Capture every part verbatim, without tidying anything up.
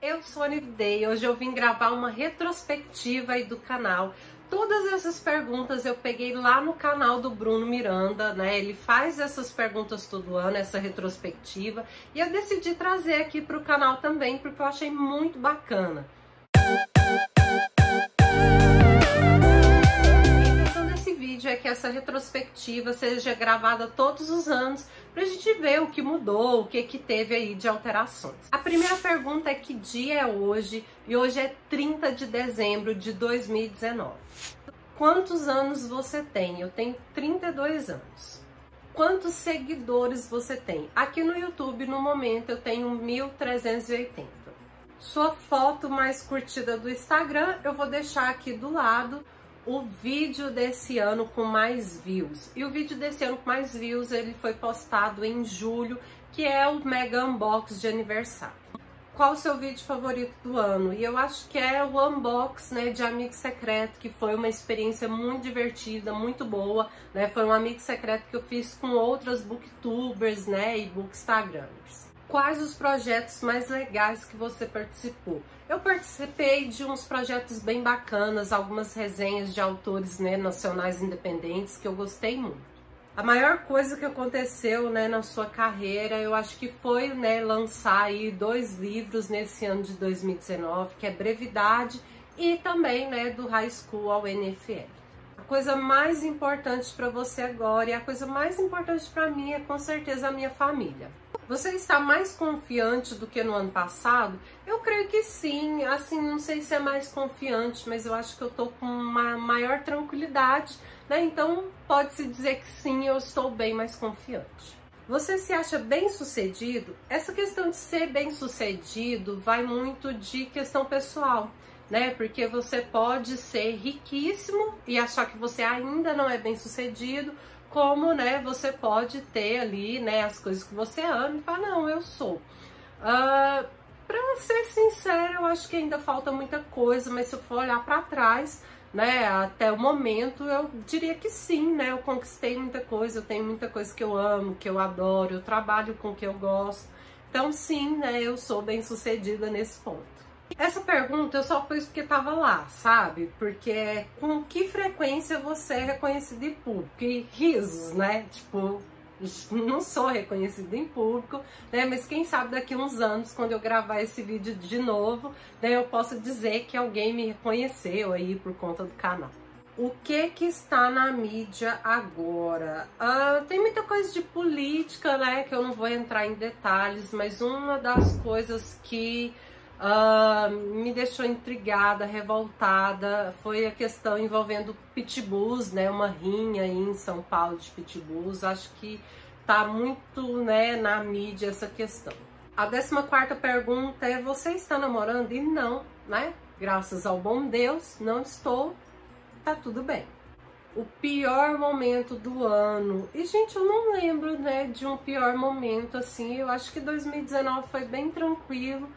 Eu sou a Nivedei, hoje eu vim gravar uma retrospectiva aí do canal. Todas essas perguntas eu peguei lá no canal do Bruno Miranda, né? Ele faz essas perguntas todo ano, essa retrospectiva, e eu decidi trazer aqui para o canal também, porque eu achei muito bacana. É que essa retrospectiva seja gravada todos os anos pra gente ver o que mudou, o que que teve aí de alterações. A primeira pergunta é que dia é hoje, e hoje é trinta de dezembro de dois mil e dezenove. Quantos anos você tem? Eu tenho trinta e dois anos. Quantos seguidores você tem? Aqui no YouTube, no momento, eu tenho mil trezentos e oitenta. Sua foto mais curtida do Instagram, eu vou deixar aqui do lado. O vídeo desse ano com mais views. E o vídeo desse ano com mais views, ele foi postado em julho, que é o mega unbox de aniversário. Qual o seu vídeo favorito do ano? E eu acho que é o unbox, né, de Amigo Secreto, que foi uma experiência muito divertida, muito boa, né? Foi um Amigo Secreto que eu fiz com outras booktubers, né, e bookstagramers. Quais os projetos mais legais que você participou? Eu participei de uns projetos bem bacanas, algumas resenhas de autores, né, nacionais independentes, que eu gostei muito. A maior coisa que aconteceu, né, na sua carreira, eu acho que foi, né, lançar aí dois livros nesse ano de dois mil e dezenove, que é Brevidade e também, né, do High School ao N F L. A coisa mais importante para você agora, e a coisa mais importante para mim, é com certeza a minha família. Você está mais confiante do que no ano passado? Eu creio que sim, assim, não sei se é mais confiante, mas eu acho que eu tô com uma maior tranquilidade, né? Então, pode-se dizer que sim, eu estou bem mais confiante. Você se acha bem-sucedido? Essa questão de ser bem-sucedido vai muito de questão pessoal, né? Porque você pode ser riquíssimo e achar que você ainda não é bem-sucedido, como, né, você pode ter ali, né, as coisas que você ama e falar, não, eu sou. Uh, pra ser sincera, eu acho que ainda falta muita coisa, mas se eu for olhar pra trás, né, até o momento, eu diria que sim, né, eu conquistei muita coisa, eu tenho muita coisa que eu amo, que eu adoro, eu trabalho com o que eu gosto. Então, sim, né, eu sou bem-sucedida nesse ponto. Essa pergunta eu só pus porque tava lá, sabe? Porque é com que frequência você é reconhecido em público? E risos, né? Tipo, não sou reconhecida em público, né? Mas quem sabe daqui a uns anos, quando eu gravar esse vídeo de novo, né, eu posso dizer que alguém me reconheceu aí por conta do canal. O que que está na mídia agora? Ah, tem muita coisa de política, né? Que eu não vou entrar em detalhes, mas uma das coisas que... Uh, me deixou intrigada, revoltada, foi a questão envolvendo pitbulls, né, uma rinha aí em São Paulo de pitbulls. Acho que tá muito, né, na mídia essa questão. A décima quarta pergunta é, você está namorando? E não, né, graças ao bom Deus, não estou, tá tudo bem. O pior momento do ano, e gente, eu não lembro, né, de um pior momento assim. Eu acho que dois mil e dezenove foi bem tranquilo.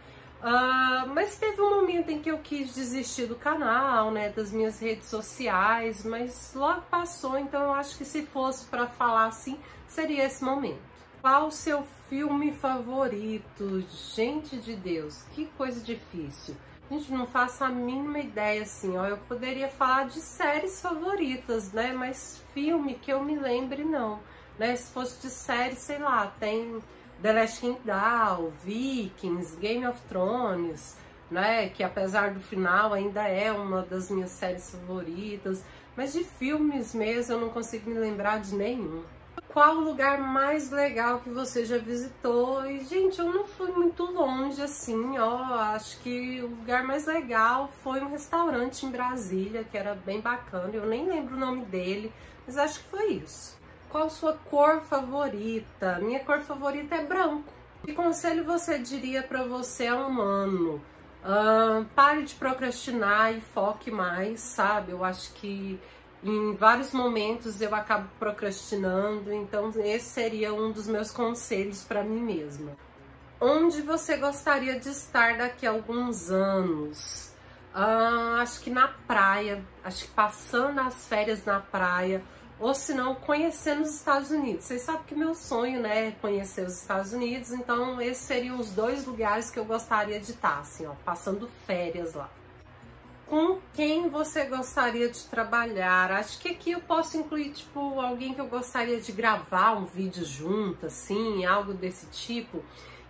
Uh, mas teve um momento em que eu quis desistir do canal, né, das minhas redes sociais, mas logo passou, então eu acho que se fosse para falar assim, seria esse momento. Qual o seu filme favorito? Gente de Deus, que coisa difícil. Gente, não faço a mínima ideia, assim, ó, eu poderia falar de séries favoritas, né, mas filme que eu me lembre, não, né, se fosse de série, sei lá, tem... The Last Kingdom, Vikings, Game of Thrones, né, que apesar do final ainda é uma das minhas séries favoritas, mas de filmes mesmo eu não consigo me lembrar de nenhum. Qual o lugar mais legal que você já visitou? E gente, eu não fui muito longe assim, ó, acho que o lugar mais legal foi um restaurante em Brasília, que era bem bacana, eu nem lembro o nome dele, mas acho que foi isso. Qual sua cor favorita? Minha cor favorita é branco. Que conselho você diria para você há um ano? Uh, pare de procrastinar e foque mais, sabe? Eu acho que em vários momentos eu acabo procrastinando, então esse seria um dos meus conselhos para mim mesma. Onde você gostaria de estar daqui a alguns anos? Uh, acho que na praia, acho que passando as férias na praia, ou se não, conhecer nos Estados Unidos. Vocês sabem que meu sonho, né, é conhecer os Estados Unidos, então esses seriam os dois lugares que eu gostaria de estar, assim, ó, passando férias lá. Com quem você gostaria de trabalhar? Acho que aqui eu posso incluir, tipo, alguém que eu gostaria de gravar um vídeo junto, assim, algo desse tipo.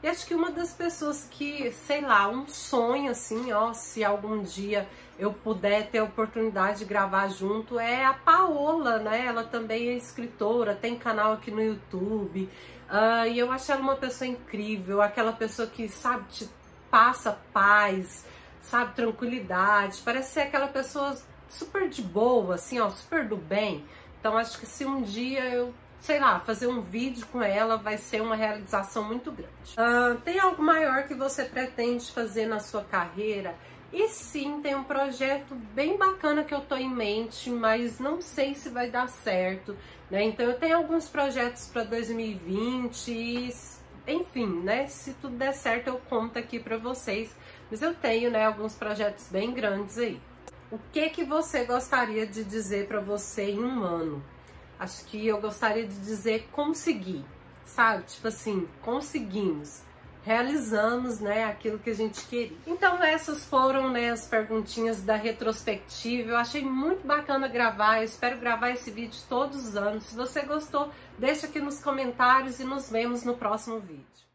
E acho que uma das pessoas que, sei lá, um sonho, assim, ó, se algum dia eu puder ter a oportunidade de gravar junto, é a Paola, né? Ela também é escritora, tem canal aqui no YouTube, uh, e eu acho ela uma pessoa incrível, aquela pessoa que, sabe, te passa paz, sabe, tranquilidade, parece ser aquela pessoa super de boa, assim, ó, super do bem. Então acho que se um dia eu... sei lá, fazer um vídeo com ela vai ser uma realização muito grande. Uh, tem algo maior que você pretende fazer na sua carreira? E sim, tem um projeto bem bacana que eu tô em mente, mas não sei se vai dar certo, né? Então eu tenho alguns projetos para dois mil e vinte e, enfim, né? Se tudo der certo eu conto aqui para vocês, mas eu tenho, né, alguns projetos bem grandes aí. O que que você gostaria de dizer para você em um ano? Acho que eu gostaria de dizer conseguir, sabe? Tipo assim, conseguimos, realizamos, né, aquilo que a gente queria. Então essas foram, né, as perguntinhas da retrospectiva. Eu achei muito bacana gravar, eu espero gravar esse vídeo todos os anos. Se você gostou, deixa aqui nos comentários e nos vemos no próximo vídeo.